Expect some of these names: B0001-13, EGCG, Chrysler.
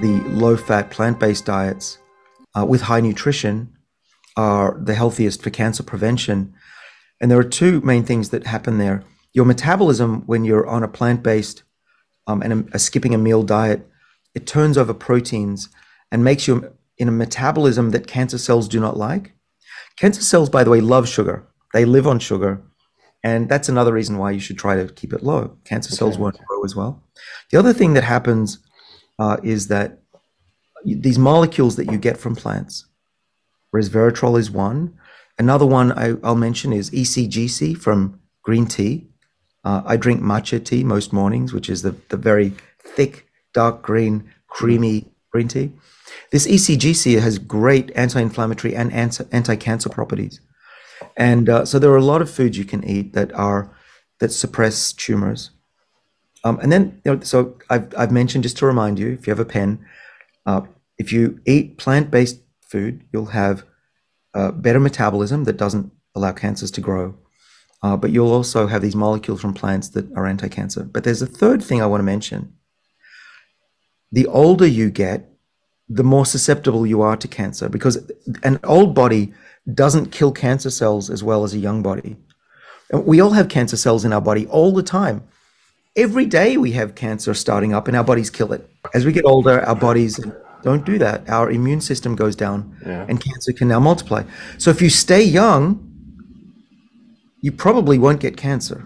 the low-fat plant-based diets with high nutrition are the healthiest for cancer prevention. And there are two main things that happen there. Your metabolism, when you're on a plant-based and skipping a meal diet, it turns over proteins and makes you in a metabolism that cancer cells do not like. Cancer cells, by the way, love sugar. They live on sugar. And that's another reason why you should try to keep it low. Cancer cells won't grow as well. The other thing that happens is that these molecules that you get from plants, resveratrol is one. Another one I'll mention is ECGC from green tea. I drink matcha tea most mornings, which is the very thick, dark green, creamy green tea. This ECGC has great anti-inflammatory and anti-cancer properties. And so there are a lot of foods you can eat that suppress tumors. And then, you know, so I've mentioned, just to remind you, if you have a pen, if you eat plant-based food, you'll have better metabolism that doesn't allow cancers to grow. But you'll also have these molecules from plants that are anti-cancer. But there's a third thing I want to mention. The older you get, the more susceptible you are to cancer, because an old body doesn't kill cancer cells as well as a young body. And we all have cancer cells in our body all the time. Every day we have cancer starting up and our bodies kill it. As we get older, our bodies don't do that. Our immune system goes down and cancer can now multiply. So if you stay young, you probably won't get cancer.